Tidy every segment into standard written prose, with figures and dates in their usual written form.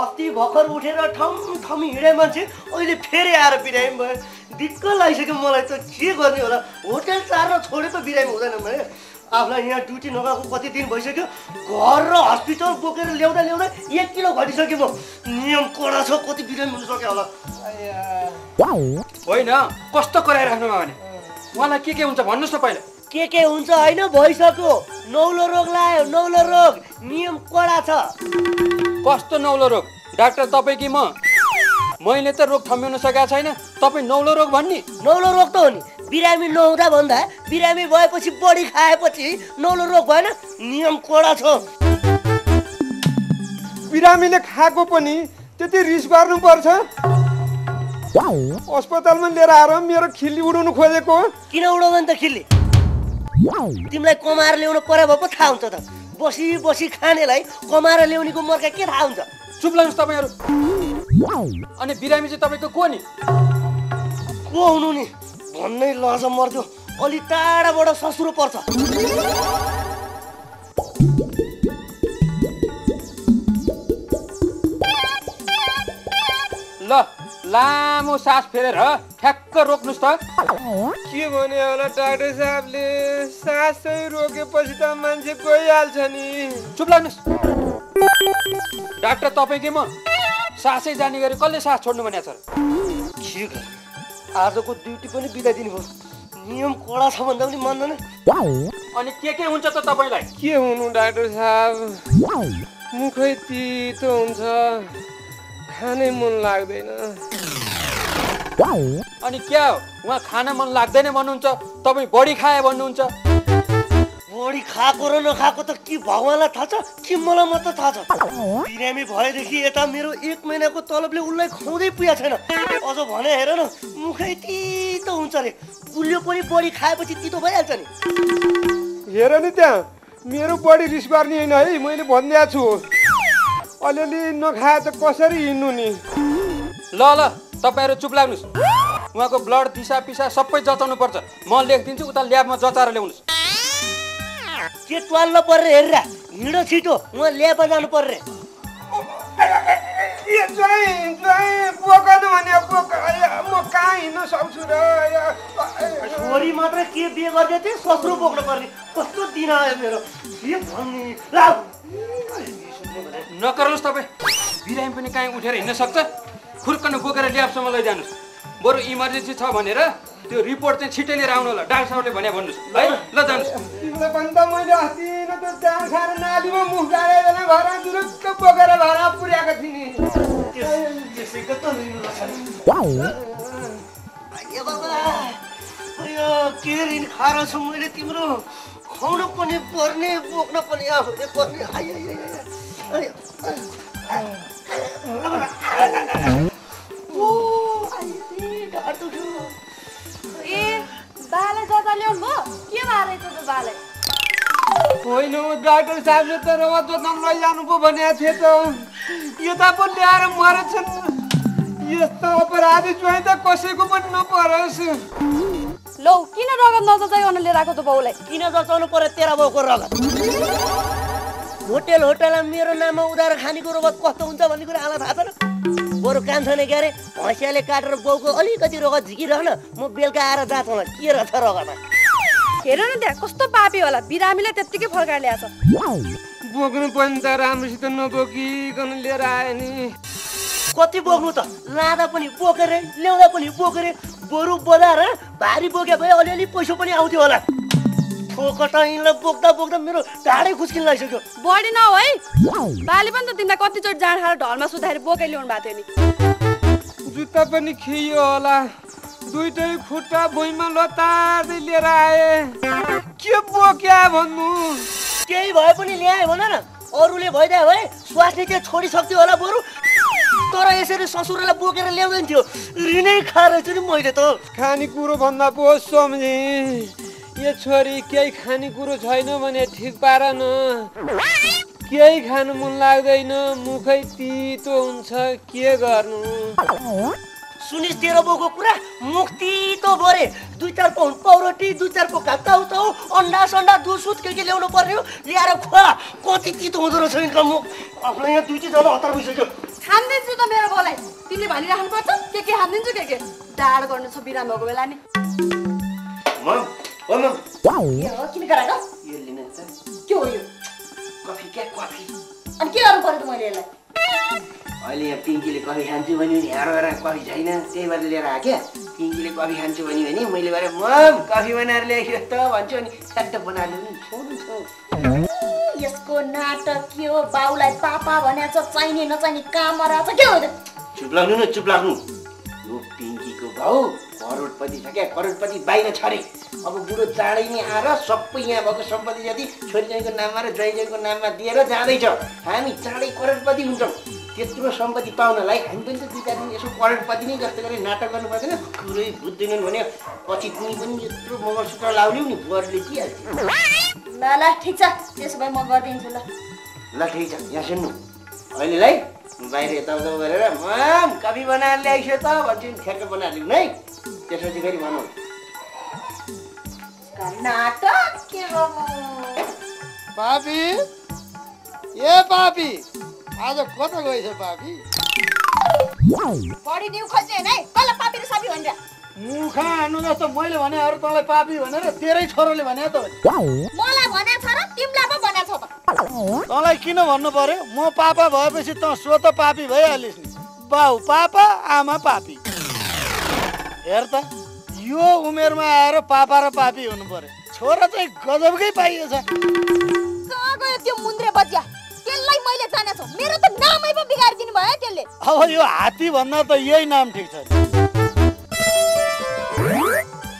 अस्ति भर्खर उठेर ठम हिँडे मान्छे अहिले फेरि आएर बिरामी भयो। दिक्क लागिसक्यो मलाई त के गर्ने होला। होटल चार्न छोडे त बिरामी हुँदैन भने आफूलाई यहाँ ड्युटी नगएको कति दिन भइसक्यो। घर र हस्पिटल बोकेर ल्याउँदा ल्याउँदा 1 किलो घटिसक्यो। म नियम कडा छ, कति बिरामी हुन सक्यो होला। होइन कस्तो कराइराख्नु भने मलाई के हुन्छ भन्नुस् न। पहिला के हुन्छ हैन, भइसक्यो। नौलो रोग लाग्यो, नौलो रोग नियम कडा छ। कस्तो नौलो रोग डाक्टर तपाई कि मैले त रोग थम्याउन सकेको छैन। तपाई नौलो रोग भन्नी? नौलो रोग त हो नि, बिरामी नहुँदा भन्दा बिरामी भएपछि बढी खाएपछि नौलो रोग भएन। नियम कडा छ। बिरामीले खाएको पनि त्यति रिस गर्नु पर्छ? अस्पतालमा लिएर आएर मेरो खिल्ली उडाउनु खोजेको? किन उडाउन त खिल्ली तिमीलाई कमाएर ल्याउनु पर्यो भए पो थाहा हुन्छ त। बसी बसी खानेलाई कमाएर ल्याउनेको मर्का के थाहा हुन्छ? चुप लाग्नुस् तपाईहरु। अनि बिरामी चाहिँ तपाईको को नि? को हुनु नि भन्नै लाज मर्दो। अलि टाढाबाट ससुरो पर्छ। ल लामो सास फेरेर ठ्याक्क रोक्नुस् त। के भने होला डाक्टर साहबले? सासै रोकेपछि त मान्छे गइहाल्छ नि। चुप लाग्नुस्। डाक्टर तपाईकै म सासै जाने गरी कसले सास छोड्नु भनेछ र? के गर्नु, आजको ड्युटी पनि बिदाई दिनु भयो। नियम कडा छ भन्दा पनि मान्दैन। अनि के हुन्छ त तपाईलाई? के हुनु डाक्टर साहब, मुखै तितो हुन्छ, खानै मन लाग्दैन। अनि क्या उहाँ खाना मन लाग्दैन भन्नुहुन्छ, तपाईँ बढी खाए भन्नुहुन्छ। बढी खाएको र नखाएको त कि भगवानलाई थाहा छ कि मलाई मात्र थाहा छ। बिरामी भएदेखि यता मेरो 1 महिनाको तलबले उसलाई खुवाउँदै पुगेको छैन। अझ भने हेर न, मुखै तितो हुन्छ रे। उसले पनि बढी खाएपछि तितो भइहाल्छ नि। हेर नि त्यहाँ मेरो बढी रिस गर्ने होइन है, मैले भनिदिएको छु। अलिअलि नखाए त कसरी हिँड्नु नि। ल तपाईहरु चुप लाग्नुस्। उहाँको ब्लड दिशा पिसा सबै जचाउनु पर्छ। म लेखिदिन्छु, उता ल्याबमा जचाएर ल्याउनुस्। के ट्वाल नपरेर हेरेर हिँडो छिटो, उहाँ ल्याबमा जानु पर्रे। यो चाहिँ पोकानु भने पोका म कहाँ हिँड्न सक्छु र? छोरी मात्र के बिहे गर्दै थिए, ससुर बोक्नु पर्ने। कस्तो दिन आयो मेरो। के भन्नु ल नकर्नुस्। तपाईं बिरामी पनि कहीँ उठेर हिँड्न सक्छ। खुर्कन बोकेर ल्याबसम्म लैजानुस्। बरु इमर्जेन्सी छ भनेर त्यो रिपोर्ट चाहिँ छिटै लिएर आउनु होला। डाक्टर साहबले भने भन्नुस् है। ल जानुस्। तिमीलाई भन्दा मैले अस्ति न त जाङ खाएर नालीमा मुख गाडेर घर दुरुक्क बोकेर घर पुर्याएको थिएँ। त्यसैको त लिनु लाग्छ। ए बाबा, यो के ऋण खाएर छु मैले तिम्रो? खुवाउनु पनि पर्ने, बोक्न पनि आफूले पर्ने। होइन डाक्टर साहबले त रवा दोकान लैजानु पो भनेको थिए त। यता पो ल्याएर मरेछन्। यस्तो अपराधी चाहिँ त कसैको पनि नपरोस्। लौ किन रगत नजचाइकन लिएर आएको त? बाउलाई किन जचाउनु पर्यो तेरा बाउको रगत? होटल होटलमा मेरो नाममा उधार खानेको रगत कस्तो हुन्छ भन्ने कुरा आला थाहा छ। बरु कान्छ नै क्यारे भैँसियाले काटेर बाउको अलिकति रगत झिकिरहन, म बेलुका आएर जाँच होला के रहेछ रगतमा। हेर न त्यहाँ कस्तो पापी होला, बिरामीलाई त्यत्तिकै फर्काएर ल्याएको छ। बोक्नु पनि त राम्रोसित नबोकिकन लिएर आयो नि। कति बोक्नु त, लाँदा पनि बोकेर ल्याउँदा पनि बोकेर। बरु बजार भारी बोके भए अलिअलि पैसा पनि आउँथ्यो होला। ठोकटाइनलाई बोक्दा बोक्दा मेरो ढाडै खुस्किन लागिसक्यो। बढी न हो है, बाले पनि त तिमीलाई कतिचोटि जाँड खाएर ढलमा सुताएर बोकेर ल्याउनु भएको थियो नि। जुत्ता पनि खियो होला, दुइटै खुट्टा भुइँमा लतार्दै लिएर आए। के बोक्या भन्नु? केही भए पनि ल्याए भन न। अरूले भइदा भए स्वास्नी चाहिँ छोडिसक्थ्यो होला बरु। तर यसरी ससुरलाई बोकेर ल्याउँदैन थियो। ऋणै खाएर छु नि मैले त। खानेकुरो भन्दा पो सम्झेँ, यो छोरी केही खानेकुरो छैन भने ठिक पार न। केही खानु मन लाग्दैन, मुखै तितो हुन्छ, के गर्नु। सुनिस् तेरो बोको कुरा? मुख तितो भरे 2-4 पाउन्ड पाउरोटी, 2-4 पोका ताउताउ, अन्डा सन्डा दुध सुध के ल्याउनु पर्ने हो। ल्याएर खुवा, कति तितो हुँदो रहेछ नि मुख। आफूलाई यहाँ दुई चाहिँ हतार भइसक्यो। खान्दिन्छु त मेरो बोलाई तिमीले भनिराख्नु पर्छ के खान्दिन्छु के डाड गर्नु छ बिराम भएको बेला नि म ओ म के हो किन गराको यो लिन छ के हो यो कफी के कफी अनि के गर्नु पर्यो त मैले यसलाई अहिले यहाँ पिङ्कीले कफी खान्छु भन्यो नि यहाँ गएर कफी छैन त्यही भएर लिएर आके पिङ्कीले कफी खान्छु भन्यो भने मैले भरे मम कफी बनाएर ल्याएको त भन्छु नि सट्ट बनाले नि छोड्नु छ यसको नाटक के हो बाउलाई पापा भनेछ चाहिने नचाहिने काम गराछ के हो चुप लाग्नु यो पिङ्कीको बाउ करोडपति छ के करोडपति बाहिर छरे अब बुढो चाँडै नै आएर सबै यहाँ भएको सम्पत्ति जति छोरीज्वाइँको नाममा र ज्वाइँज्वाइँको नाममा दिएर जाँदैछ हामी चाँडै करोडपति हुन्छौँ त्यत्रो सम्पत्ति पाउनलाई हामी पनि त २-४ दिन यसो करोडपति नै जस्तो गरी नाटक गर्नु पर्दैन कुरै बुझ्दैनन् भने पछि तिमी पनि यत्रो मङ्गलसूत्र लाउने नि बुढीले दिइहाल्छ ल ल ठिक छ त्यसो भए म गरिदिन्छु ल ल ठिक छ यहाँ सुन्नु अहिलेलाई बाहिर यताउता गरेर माम कफी बनाएर ल्याइसो त भन्छु नि ठ्याक्क बनाएर ल्याउनु है त्यसपछि फेरि भनौ नाटक के हो भाभी ए भाभी आज कता गएछ भाभी बडी न्यू खोज्ने हैन है कल पापी र साबी भनेर मुखा हान्नु जस्तो मैले भने अरु तँलाई पापी भनेर तेरै छोरोले भने त मलाई भने छ र तिमीलाई पो भने छ त तँलाई किन भन्नु पर्यो म पापा भएपछि त स्वत पापी भइहालिस् नि बाउ पापा आमा पापी हेर त यो उमेरमा आएर पापा र पापी हुनु पर्यो छोरा चाहिँ गजबकै पाइएछ कहाँ गयो त्यो मुन्द्रे बच्चा त्यसलाई मैले जानेछु मेरो त नामै पो बिगारिदिनु भयो त्यसले अब यो हात्ती भन्दा त यही नाम ठीक छ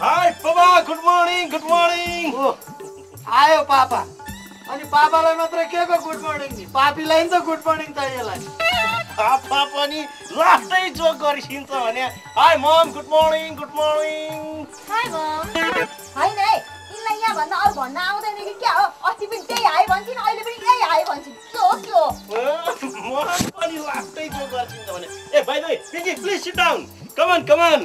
हाय पापा गुड मर्निङ आयो पापा अनि पापालाई मात्र के को गुड मर्निङ नि पापीलाई नि त गुड मर्निङ चाहिएला पापा पनि लास्टै जो गरिसिन्छ भने hi mom good morning hi mom हैन है इनलाई यहाँ भन्दा अरु भन्न आउँदैन कि के हो अस्ति पनि त्यही हाय भन्छिन् अहिले पनि यही हाय भन्छिन् के हो के हो मम पनि लास्टै जो गरिसिन्छ भने ए bye bye Pinky please sit down come on come on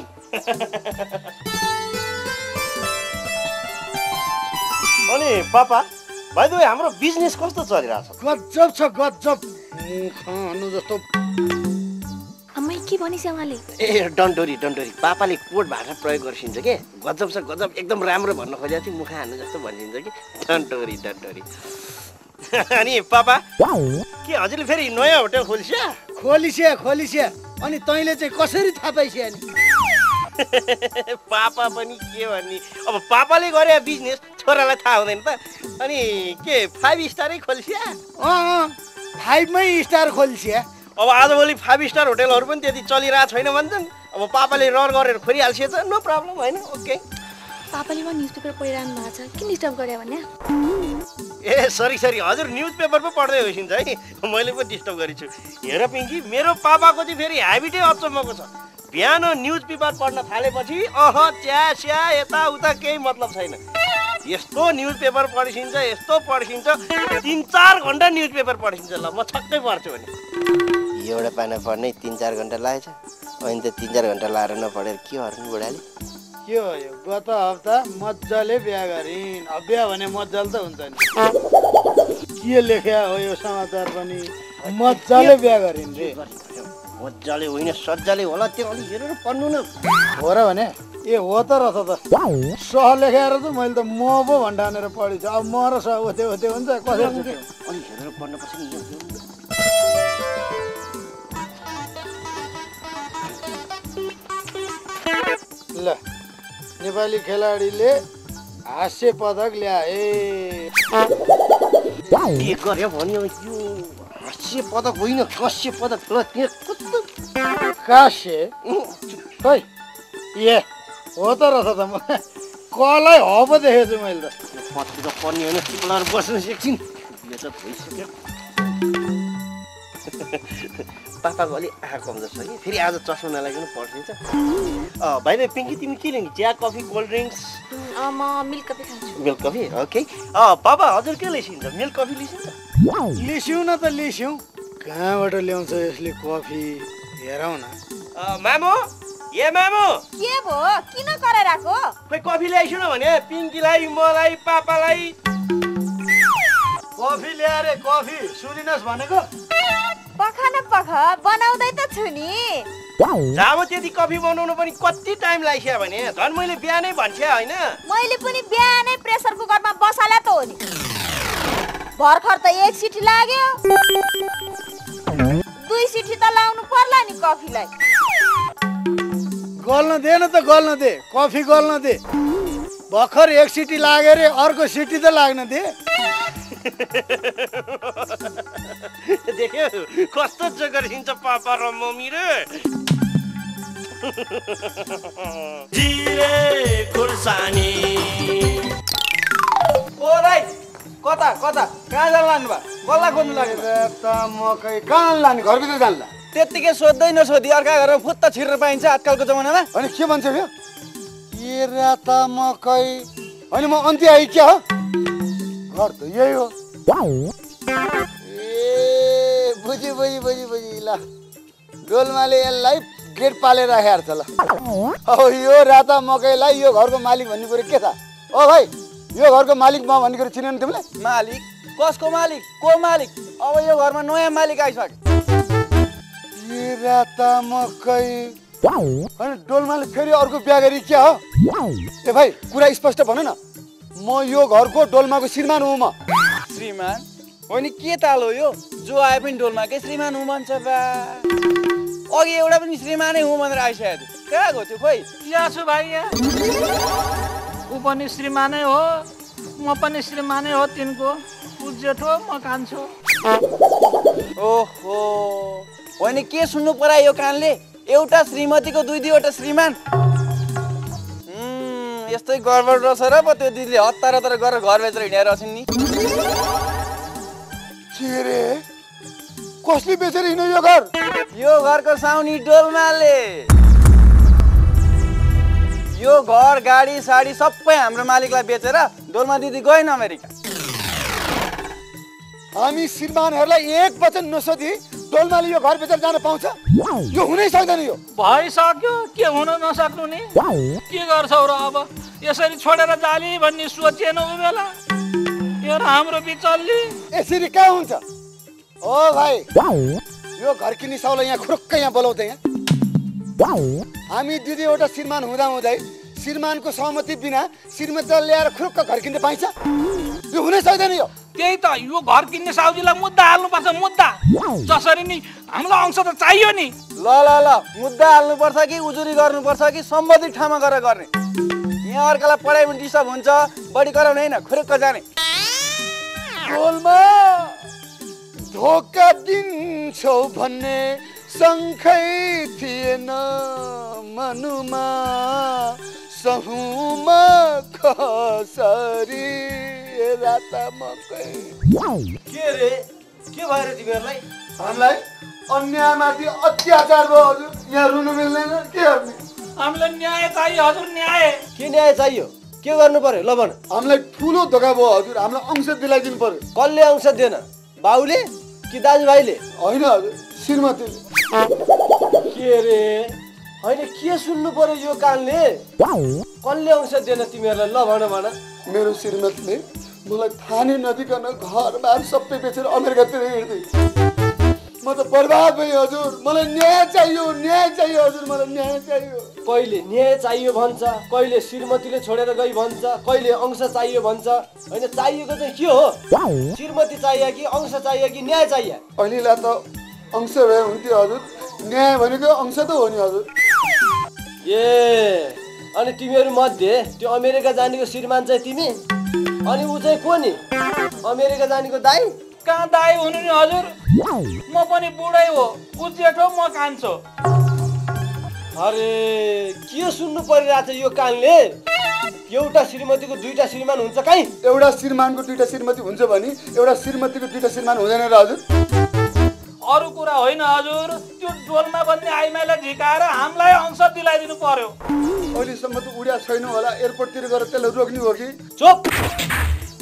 अनि पापा भाइ दुई हाम्रो बिजनेस कस्तो चलिरहेछ गजब छ गजब खानु जस्तो अमै के भनिसके उहाँले ए डन्डोरी डन्डोरी पापाले कोट भाषा प्रयोग गर्छिन्छ के गजब छ गजब एकदम राम्रो भन्न खोजेको थिए मुखा हान्नु जस्तो भनिन्छ कि डन्डोरी डन्डोरी अनि पापा के हजुरले फेरि नयाँ होटल खोलिस्या खोलिस्या खोलिस्या अनि तैँले चाहिँ कसरी थाहा पाइस्या नि पापा पनि के भन्ने अब पापाले गरे बिजनेस छोरालाई थाहा हुँदैन त अनि के 5 स्टारै खोलिस्या अँ 5मै स्टार खोलिस्या अब आजभोलि 5 स्टार होटलहरु पनि त्यति चलिरहेको छैन भन्छन् अब पापाले रर गरेर खोलिहाल्छ नो प्रब्लम होइन ओके पापाले म न्युजपेपर पढिरहनु भएको छ किन डिस्टर्ब गरे भन्या ए सरी सरी हजुर न्युजपेपर पो पढ्दै होइसिन्छ है मैले पो डिस्टर्ब गरेछु हेर पिङ्की मेरो पापाको चाहिँ फेरि हेबिटै अचम्मको छ बिहान न्युजपेपर पढ्न थालेपछि अह च्यास्या यता उता केही मतलब छैन यस्तो न्युजपेपर पढिसिन्छ यस्तो पढिसिन्छ 3-4 घण्टा न्युजपेपर पढिसिन्छ ल म छक्कै पर्छु भने एउटा पाना पढ्नै 3-4 घण्टा लागेछ अनि त 3-4 घण्टा लाएर नपढेर के गर्नु बुढाले के हो यो गत हप्ता मज्जाले बिहा गरिन् अब बिहा भने मज्जाले त हुन्छ नि के लेख्या हो यो समाचार पनि मज्जाले बिहा गरिन् रे मज्जाले होइन सज्जाले होला त्यो अलि हेरेर पढ्नु न हो र भने ए हो त रहेछ त सह लेखेर त मैले त म पो भन्डानेर पढिन्छ अब म र सह ओते हुन्छ कसरी हुन्छ अनि हेरेर पढ्न पर्छ नि यो ल नेपाली खेलाडीले हास्य पदक ल्याए के गर्यो भन्यो यो हास्य पदक होइन कस्य पदक ल त्यहाँ कस्तो कास्य खै ए हो त रहेछ त म कलै हो पो देखेको छु मैले त पत्ती त पर्ने होइन टिप्लाएर बस्नुहोस् एकछिन यो त भइसक्यो पापाको अलि आँखा कमजोर छ कि फेरि आज चस्मा नलाइकन पढ्छिन्छ भाइ भाइ पिङ्की तिमी के लिने चिया कफी कोल्ड ड्रिङ्क्स म मिल्क कफी खान्छु मिल्क कफी ओके पापा हजुर के लिसिन्छ मिल्क कफी लिसिन्छ लिस्यौँ न त लिस्यौँ कहाँबाट ल्याउँछ यसले कफी हेरौँ न मामु ए मामु के भो किन कराइराको खोइ कफी ल्याइसु न भने पिङ्कीलाई मलाई पापालाई कफी ल्याएर कफी सुनिनस् भनेको पखाना पखा बनाउँदै त छु नि। जाबो त्यति कफी बनाउनु पनि कति टाइम लाग्छ भने झन् मैले बिहानै भन्छे हैन। मैले पनि बिहानै प्रेसर कुकरमा बसाला त हो नि। भर्खर त एक सिटी लाग्यो। दुई सिटी त लाउनु पर्ला नि कफीलाई। गल्न दे न त गल्न दे। कफी गल्न दे। भर्खर एक सिटी लाग्यो रे अर्को सिटी त लाग्न दे। देखियो कस्तो जगरिन्छ पापा र मम्मी रे। जिरे खुर्सानी ओराइ कता कता कहाँ जान लानु बा गल्ला खोज्नु लाग्यो त मकै कहाँ लानु घर भित्र जान्ला त्यतिकै सोध्दै नसोधी अर्का घर फुत्त छिर्न पाइन्छ आजकलको जमानामा अनि के भन्छ यो केरा त मकै अनि म अन्त्य आइ के हो घर त यही हो ए बुझी बुझी बुझी बुझी ला डोलमाले यसलाई गेट पालेर राखेर छ ल अब यो राता मकैलाई यो घरको मालिक भन्ने कुरा के थाहा ओ भाइ यो घरको मालिक म भन्ने कुरा चिनेन तिमीले मालिक कसको मालिक को मालिक अब यो घरमा नयाँ मालिक आइसक्यो ए राता मकै अनि डोलमाले फेरि अर्को बिहा गरी के हो ए भाइ कुरा स्पष्ट भन न म यो घरको डोलमाको श्रीमान हुँ म श्रीमान हो नि के ताल हो यो जो आए पनि डोलमाकै श्रीमान हुँ भन्छ बा अघि एउटा पनि श्रीमानै हुँ भनेर आइसक्यो कहाँ गयो त्यो खोइ यहाँ छु भाइ यहाँ ऊ पनि श्रीमानै हो म पनि श्रीमानै हो तिनको ऊ जेठो म कान्छो ओहो हो नि के सुन्नु परायो यो कानले एउटा श्रीमतीको दुई दुईवटा श्रीमान यस्तै गडबड रहेछ र पो त्यो दिदीले हतार हतार गरेर घर बेचेर हिँडेर छिन् नि के रे कसले बेचेर हिँड्यो यो घरको साउनी डोलमाले यो घर गाडी साडी सबै हाम्रो मालिकलाई बेचेर डोलमा दिदी गएन अमेरिका हामी श्रीमानहरुलाई एक वचन नसोधी डोलमाले यो घर बेचेर जान पाउँछ यो हुनै सक्दैन यो भइसक्यो के हुन नसक्नु नि के गर्छौ र अब यसरी छोडेर जाली भन्ने सोचेन उबेला यो हाम्रो बिचल्ली यसरी के हुन्छ ओ भाइ यो घर किन्ने साउला यहाँ खुरुक्क यहाँ बोलाउँदै यहाँ हामी दिदी एउटा श्रीमान हुँदा हुँदै श्रीमानको सहमति बिना श्रीमतीलाई ल्याएर खुरुक्क घर किन्न पाइन्छ यो हुनै सक्दैन यो त्यही त यो घर किन्ने साउजीलाई मुद्दा हाल्नुपर्छ मुद्दा जसरी नि हामीलाई अंश त चाहियो नि ल ल ल मुद्दा हाल्नुपर्छ कि उजुरी गर्नुपर्छ कि सम्बन्धित ठाउँमा गएर गर्ने यहाँ अर्कालाई पढाइमा डिस्टर्ब हुन्छ बढी कराउने हैन खुरुक्क जाने गोलमा धोका दिन्छौ भन्ने शङ्खै थिएन मनुमा सहुमा खसरी राता मकै के रे के भएर तिमीहरुलाई हामीलाई अन्यायमाथि अत्याचार भयो हजुर यहाँ रुनु मिल्दैन के गर्ने हामीलाई न्याय चाहियो हजुर न्याय के न्याय चाहियो के गर्नु पर्यो ल भन हामीलाई ठूलो धोका भयो हजुर हामीलाई अंश दिलाइदिनु पर्यो कसले अंश दिएन बाउले कि दाजुभाइले हैन हजुर श्रीमतीले के रे हैन के सुन्नु पर्यो यो कानले कसले अंश दिएन तिमीहरुलाई ल भन भन मेरो श्रीमतीले मलाई थाहा नै नदिकन घरबार सबै बेचेर अमेरिकातिर हिँड्दै म त बर्बाद भएँ हजुर मलाई न्याय चाहियो हजुर मलाई न्याय चाहियो कहिले न्याय चाहियो भन्छ कहिले श्रीमतीले छोडेर गई भन्छ कहिले अंश चाहियो भन्छ हैन चाहिएको चाहिँ के हो श्रीमती चाहियो कि अंश चाहियो कि न्याय चाहियो अहिलेला त अंश भए हुन्थ्यो हजुर न्याय भनेको अंश त हो नि हजुर ए अनि तिमीहरु मध्ये त्यो अमेरिका जानेको श्रीमान चाहिँ तिमी अनि उ चाहिँ को नि अमेरिका जानेको दाइ कहाँ दाइ हुनु नि हजुर म पनि बुढै हो उ जेठो म कान्छो अरे के सुन्नु परिरहेछ यो कानले एउटा श्रीमतीको दुईटा श्रीमान हुन्छ काई एउटा श्रीमानको दुईटा श्रीमती हुन्छ भने एउटा श्रीमतीको दुईटा श्रीमान हुँदैन र हजुर अरु कुरा होइन हजुर त्यो डोलमा बन्ने आइमाईलाई झिकाएर हामीलाई अंश दिलाइदिनु पर्यो अहिलेसम्म त उड्या छैन होला एयरपोर्टतिर गएर त्यसलाई रोक्ने हो कि चुप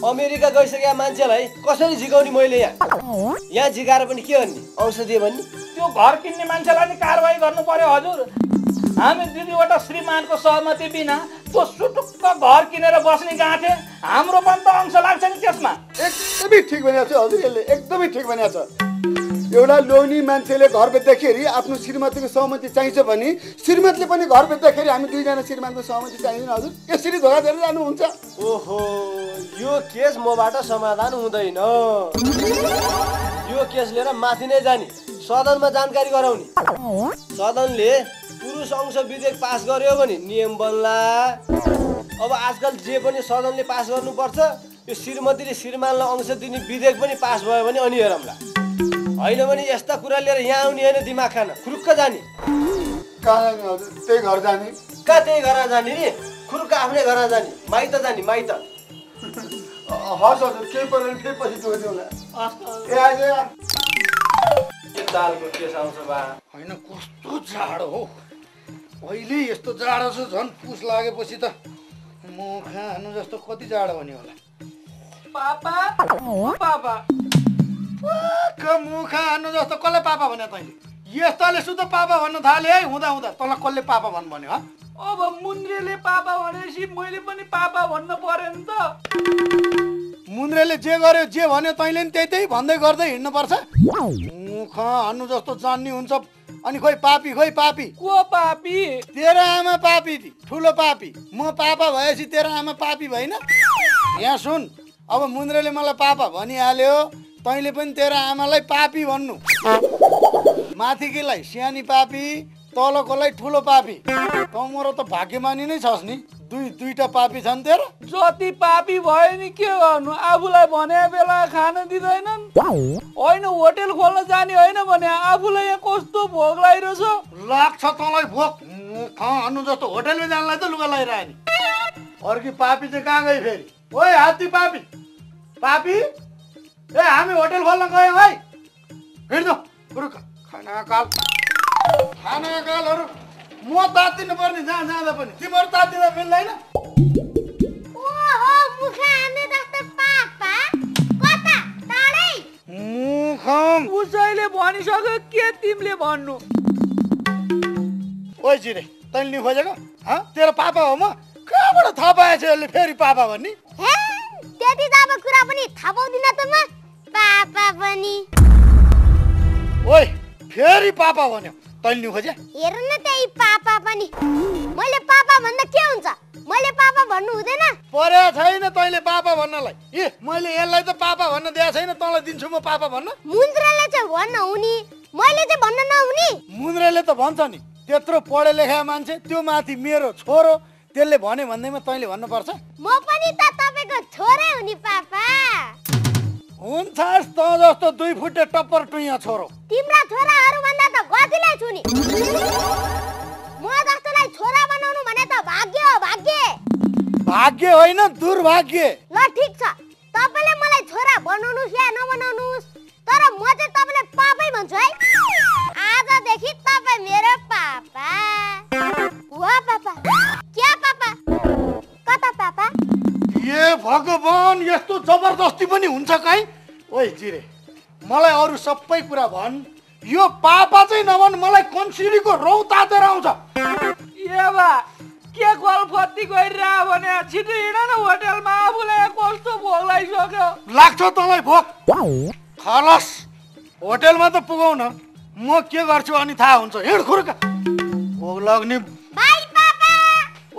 अमेरिका गइसकेका मान्छेलाई कसरी झिकाउने मैले यहाँ झिकाएर पनि के गर्ने औषधि भन्ने त्यो घर किन्ने मान्छेलाई नि कारवाही गर्नु पर्यो हजुर हामी दुईवटा श्रीमानको सहमति बिना त्यो सुटुक्क घर किनेर बस्ने गाँठे हाम्रो पनि त अंश लाग्छ नि त्यसमा एकदमै ठिक भनेको छ हजुर यसले एकदमै ठिक भनेको छ एउटा लोनी मान्छेले घर बेच्दाखेरि आफ्नो श्रीमतीको सहमति चाहिन्छ भने श्रीमतीले पनि घर बेच्दाखेरि हामी दुईजना श्रीमानको सहमति चाहिँदैन हजुर, यसरी धोका दिएर जानुहुन्छ। ओहो, यो केस मबाट समाधान हुँदैन। यो केस लिएर माथि नै जाने, सदनमा जानकारी गराउने। सदनले पुरुष अंश विधेयक पास गर्यो भने नियम बन्ला। अब आजकल जे पनि सदनले पास गर्नुपर्छ, यो श्रीमतीले श्रीमानलाई अंश दिने विधेयक पनि पास भयो भने अनि हेरौँला। हैन भने यस्ता कुरा लिएर यहाँ आउने हैन, दिमाग खान खुरुक्क जाने। कहाँ जाने? त्यही घर जाने। कहाँ त्यही घर जाने नि? खुरुक्क आफ्नै घर जाने, माइत जाने, माइत। हस् हजुर, केही परेन, फेरि पछि दोहोर्याउला। ए आज के दालको केस आउँछ बा? हैन, कस्तो जाडो हो अहिले, यस्तो जाडो छ झन् पुस लागेपछि त म खानु जस्तो कति जाडो हुने होला। पापा पापा मुख हान्नु जस्तो कसले पापा भने तैँले? यस्तोले सुध पापा भन्नु थाले है हुँदा हुँदा, तँलाई कसले पापा भन्नु भन्यो? अब मुन्द्रेले पापा भनेपछि मैले पनि पापा भन्नु पर्यो नि त। मुन्द्रेले जे गर्यो जे भन्यो तैँले नि त्यही भन्दै गर्दै हिँड्नुपर्छ। मुख हान्नु जस्तो जान्ने हुन्छ अनि खोइ पापी, खोइ पापी। को पापी? तेरो आमा पापी, ठुलो पापी। म पापा भएपछि तेरो आमा पापी भएन? यहाँ सुन, अब मुन्द्रेले मलाई पापा भनिहाल्यो, तैँले पनि तेरो आमालाई पापी भन्नु। माथिकीलाई सानी पापी, तलकोलाई ठुलो पापी। त मेरो त भाग्यमानी नै छस् नि, दुईटा पापी छन् तेरो। जति पापी भयो नि के गर्नु, आफूलाई भने बेला खान दिँदैनन्। होइन होटल खोल्न जाने होइन भने आफूलाई यहाँ कस्तो भोक लागिरहेछ। लाग्छ तँलाई भोक? खानु जस्तो होटलमा जानलाई त लुगा लगाइरहे नि। अर्की पापी चाहिँ कहाँ गयो फेरि? ओइ हात्ती पापी, पापी ए हामी होटल खोल्न गयौँ है, हिँड्नु। बरु खानाकालहरू म तातिनु पर्ने, जहाँ जाँदा पनि तिमीहरू तातिन मिल्दैन। उसैले भनिसक्यो, के तिमीले भन्नु? ओइ जिरे, तैँले नि खोजेको? तेरो पापा हो म? कहाँबाट थाहा पाएछ यसले फेरि पापा भन्ने? त्यति त अब कुरा पनि थाहा पाउँदिन त म। पापा पनि ओइ फेरि पापा भन्यो, तैँले नि खोजे? हेर न, त्यही पापा पनि। मैले पापा भन्दा के हुन्छ? मैले पापा भन्नु हुँदैन? परे छैन तैँले पापा भन्नलाई। ए मैले यसलाई त पापा भन्न दिएको छैन, तँलाई दिन्छु म पापा भन्न। मुन्द्राले चाहिँ भन्न हुने, मैले चाहिँ भन्न नहुने। मुन्द्राले त भन्छ नि, त्यत्रो पढे लेखा मान्छे, त्यो माथि मेरो छोरो, त्यसले भने भन्दैमा तैँले भन्नुपर्छ। म पनि त तपाईँको छोरै हुने पापा। हुन्छ, त जस्तो 2 फुटे टप्पर टुइया छोरो। तिम्रा छोराहरू भन्दा त गतिले छु नि। म जस्तोलाई छोरा बनाउनु भने त भाग्य हो, भाग्य। भाग्य होइन, दुर्भाग्य। ल ठीक छ, तपाईले मलाई छोरा बनाउनुस् या नबनाउनुस्, तर म चाहिँ तपाईलाई पापै भन्छु है। आजदेखि तपाई मेरो पापा। वाह पापा, क्या पापा, कता पापा? ए भगवान, यस्तो जबरदस्ती पनि हुन्छ कहीँ? ओइ जिरे, मलाई अरू सबै कुरा भन्, यो पापा चाहिँ नभन्, मलाई कन्सिडीको रौ तातेर आउँछ। ए बा, के गलफती गरिरा भने छिटो हिँड न होटलमा, आफूलाई कस्तो भोक लागिसक्यो। लाग्छ तँलाई भोक? खलस, होटलमा त पुगाउन म के गर्छु अनि थाहा हुन्छ, हिँड खुर्क। भोक लाग्ने बाई पापा।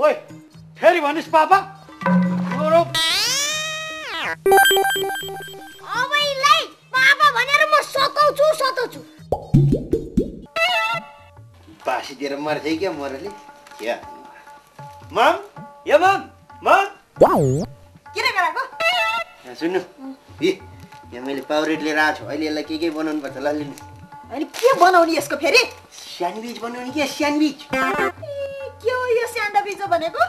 ओइ फेरि भनिस् पापा? अबैलाई पापा भनेर म सताउँछु। बासी दिएर मर्थे क्या मरले? या मम, या मम, मम किन गराको? सुन्नु, यहाँ मैले पाउरेट लिएर आएको छु, अहिले यसलाई के बनाउनु पर्छ ल लिनु। अनि के बनाउने यसको फेरि? स्यान्डविच बनाउने के? स्यान्डविच के हो यो? स्यान्डविच भनेको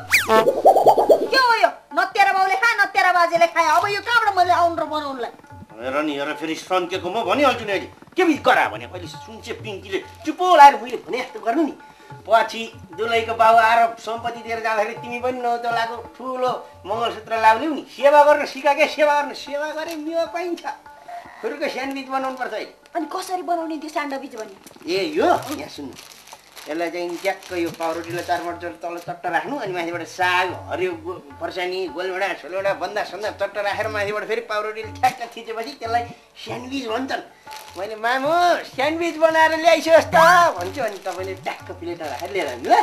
के हो यो? न तेरो बाउले खा, न तेरो बाजेले खाए, अब यो कहाँबाट मैले आउनु र बनाउनुलाई? हेर नि हेर, फेरि सन्केको म भनिहाल्छु नि, अहिले के बिच गरा भने अहिले सुन्छे पिङ्कीले चुपो लाएर मैले भने यस्तो गर्नु नि, पछि दुलैको बाउ आएर सम्पत्ति दिएर जाँदाखेरि तिमी पनि नौतलाको ठुलो मङ्गलसूत्र लाउनु नि। सेवा गर्न सिकाएकै, सेवा गर्न, सेवा गरे मेवा पाइन्छ। खुरुको स्यान्डविच बनाउनु पर्छ अहिले। अनि कसरी बनाउने त्यो स्यान्डविच भने? ए यो यहाँ सुन्नु, यसलाई ज्याक्क यो पाउरोटीले चारबाट जोडेर तल चट्ट राख्नु अनि माथिबाट साग हरियो फर्सानी गोलभेडा छोलभेडा बन्दा सन्दा चट्ट राखेर माथिबाट फेरि पाउरोटीले ठ्याक्क थिचेपछि त्यसलाई स्यान्डविच भन्छन्। मैले मामु स्यान्डविच बनाएर ल्याइसोस् त भन्छु अनि तपाईँले ट्याक्क प्लेटमा राखेर लिएर आउनु ल।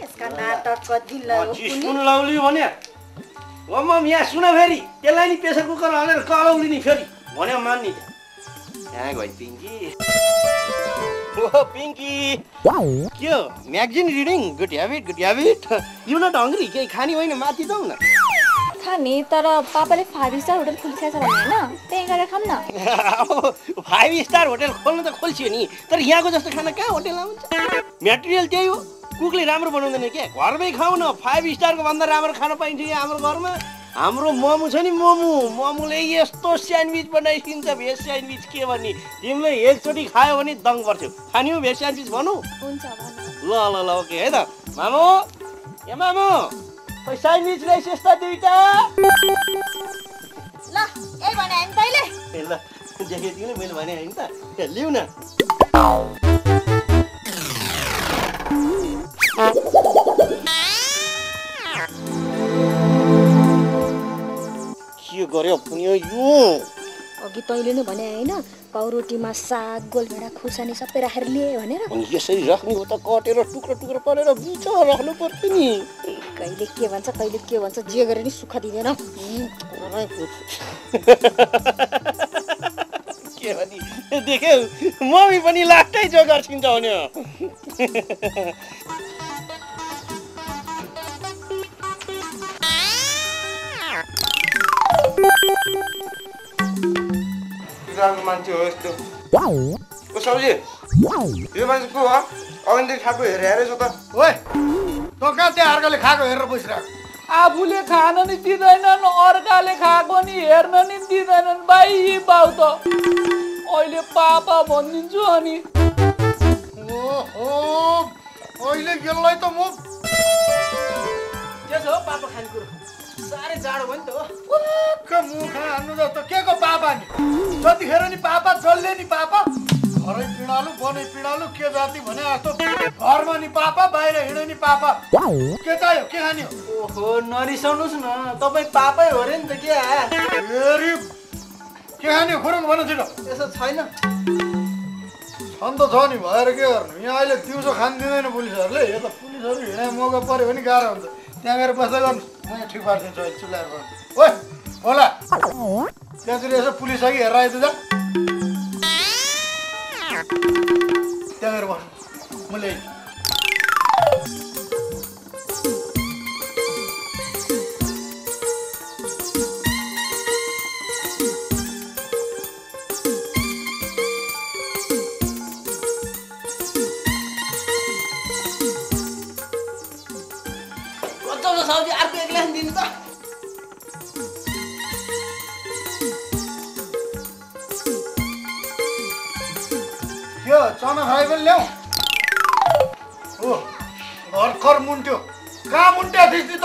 यसका नाटक कति लौली भन्या हो मम यहाँ सुन फेरि त्यसलाई नि प्रेसर कुकर हालेर कलौली नि फेरि भन्यो मान्नी यहाँ गइ Pinky. Oh, Pinky! Wow! Yo, magazine reading. Good habit, good habit. You not hungry? Kya khani hoina mati dau na. Khani tara papa le 5-star hotel khulcha chha bhanne na. Tyaha gara kham na. 5-star hotel khulnu ta khulchyo ni. Tara yaha ko jasto khana ka hotel ma huncha. Material tyahi ho. Cook le ramro banaundaina ke. Gharmai khau na. 5-star ko bhanda ramro khana paincha hamro gharma. हाम्रो मोमो छ नि मोमो मोमोले यस्तो sandwich बनाइदिन्छ veg sandwich के भन्ने तिमीले एकचोटी खायो भने दङ्ग पर्थ्यौ खानियो भेज स्यान्डविच भनौ हुन्छ ल ल ल ओके है त मामु ए मामु कोही स्यान्डविच ल्याइस् यस्ता दुईटा ल ए भने हैन तैले ए ल जके तिमीले मैले भने हैन त ल्याउ न गरे पुन्यो यो अघि तैले नै भने हैन पाउरोटीमा साग गोलभेडा खुर्सानी सबै राखेर लिए भनेर अनि यसरी राख्नु हो त कटेर टुक्रो टुक्रो पारेर बिच राख्नु पर्छ नि। कहिले के भन्छ जे गरे नि सुख दिदैन के भनी देख्यौ मम्मी पनि लास्टै जो गर्छिन्छ भन्यो। किसान मान्छे हो यस्तो ओ सब्जी यो मान्छे को हो अघिदेखि खाएको हेरेर छ त ओए त का त्यहाँ अर्काले खाएको हेरेर बसिरहेको आफूले खान नि दिँदैनन् अर्काले खाएको नि हेर्न नि दिँदैनन् भाइ यी बाउ त अहिले पापा भन्दिन्छु अनि ओहो अहिले यसलाई त म के छ पापा खाने कुरो सारे जाडो भयो नि त हो के मुख हान्नु जस्तो के को पापा नि जतिखेर नि पापा जल्ले नि पापा घरै पिडालु बनै पिडालु के जाति भने जस्तो घरमा नि पापा बाहिर हिँड्नु नि पापा के चाहियो के खाने ओहो नरिसाउनुस् न तपाई पापै हो रे नि त के हेरी के खाने खुरुङ भन छिटो त्यसो छैन छन्द छ नि भएर के गर्नु यहाँ अहिले दिउँसो खान दिदैन पुलिसहरुले यो त पुलिसहरु हिँडे मौका पर्यो भने गाह्रो हुन्छ त्यहाँ गएर बस्दा गर्नु म ठिक पार्दिन्छु चुल्हा ओए होला त्यहाँतिर यसो पुलिस अघि हेरेर आइदिन्छ त्यहाँ गएर बस्नु मैले चना खाइ पनि ल्याऊ हो भर्खर मुन्ट्यो कहाँ मुन्ट्या थिस् त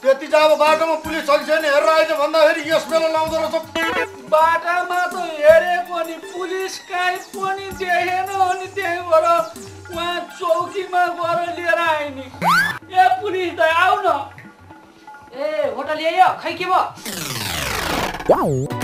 त्यति चाहिँ अब बाटोमा पुलिस सकिसक्यो नि हेरेर आइज भन्दाखेरि यस बेला लाउँदो रहेछ बाटामा त हेरेको नि पुलिस काहीँ पनि देखेन अनि त्यहीँबाट उहाँ चौकीमा गएर लिएर आए नि ए पुलिस त आउन ए होटल यही हो खै के भयो